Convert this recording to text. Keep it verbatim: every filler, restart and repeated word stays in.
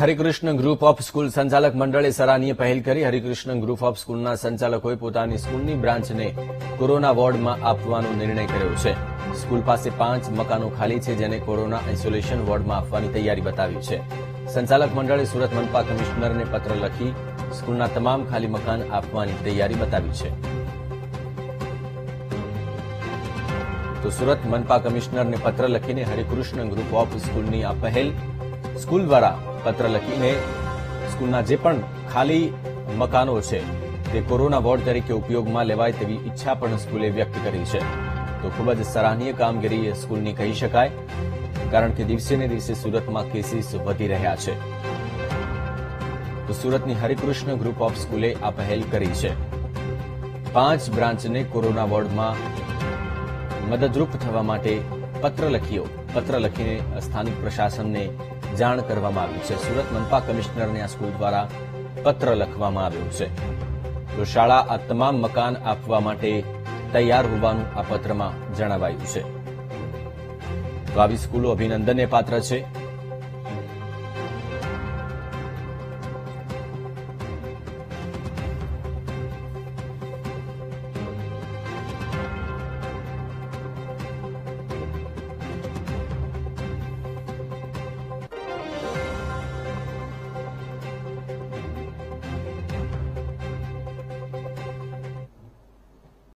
Harikrishna group of school સંચાલક મંડળે સરાહનીય પહેલ કરી હરિકૃષ્ણ ગ્રૂપ ઓફ સ્કૂલના સંચાલકોએ પોતાની સ્કૂલની બ્રાન્ચને કોરોના વોર્ડમાં આપવાનો નિર્ણય કર્યો છે। સ્કૂલ પાસે પાંચ મકાનો ખાલી છે, જેને કોરોના આઇસોલેશન વોર્ડમાં આપવાની તૈયારી બતાવી છે। સંચાલક મંડળે સુરત મનપા કમિશ્નરને પત્ર લખી સ્કૂલના તમામ ખાલી મકાન આપવાની તૈયારી બતાવી છે। તો સુરત મનપા કમિશ્નરને પત્ર લખીને હરિકૃષ્ણ ગ્રુપ ઓફ સ્કૂલની આ પહેલ स्कूल द्वारा पत्र लखीने स्कूलना जे पण खाली मकानो छे ते कोरोना वोर्ड तरीके उपयोग में लेवाय तेवी इच्छा पण स्कूले व्यक्त करी छे। तो खूब ज सराहनीय कामगीरी स्कूलनी कही शकाय, कारण के दिवसे ने दिवसे सूरत में केसीस वधी रह्या छे। तो सूरतनी हरिकृष्ण ग्रुप ऑफ स्कूले आ पहल करी छे। पांच ब्रांच ने कोरोना वोर्ड में मददरूप थवा माटे पत्र लखीओ पत्र लखीने स्थानिक प्रशासन ने जाण करवामां आवी छे। सूरत मनपा कमिश्नर ने आ स्कूल द्वारा पत्र लखवामां आव्यो छे। तो शाला आ तमाम मकान आपवा माटे तैयार होवानुं आ पत्रमां जणावायुं छे। तो आवी स्कूलो अभिनंदनने पात्र छे।